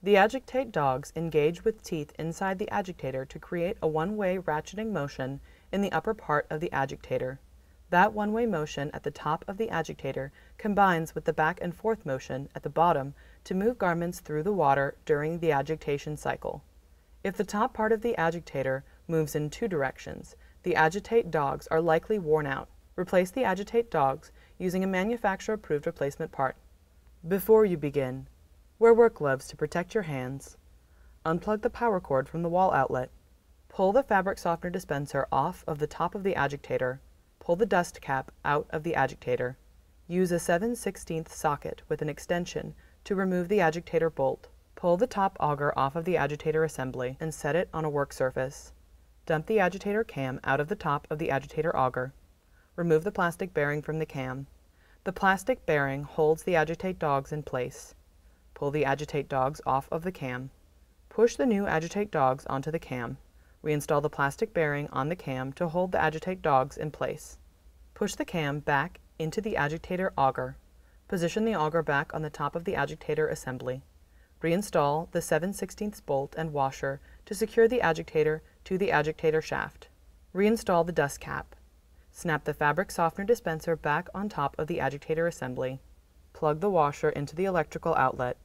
The agictate dogs engage with teeth inside the agitator to create a one-way ratcheting motion in the upper part of the agitator. That one-way motion at the top of the agitator combines with the back and forth motion at the bottom to move garments through the water during the agitation cycle. If the top part of the agitator moves in two directions, the agitate dogs are likely worn out. Replace the agitate dogs using a manufacturer-approved replacement part. Before you begin, wear work gloves to protect your hands. Unplug the power cord from the wall outlet. Pull the fabric softener dispenser off of the top of the agitator. Pull the dust cap out of the agitator. Use a 7/16 socket with an extension to remove the agitator bolt. Pull the top auger off of the agitator assembly and set it on a work surface. Dump the agitator cam out of the top of the agitator auger. Remove the plastic bearing from the cam. The plastic bearing holds the agitate dogs in place. Pull the agitate dogs off of the cam. Push the new agitate dogs onto the cam. Reinstall the plastic bearing on the cam to hold the agitate dogs in place. Push the cam back into the agitator auger. Position the auger back on the top of the agitator assembly. Reinstall the 7/16 bolt and washer to secure the agitator to the agitator shaft. Reinstall the dust cap. Snap the fabric softener dispenser back on top of the agitator assembly. Plug the washer into the electrical outlet.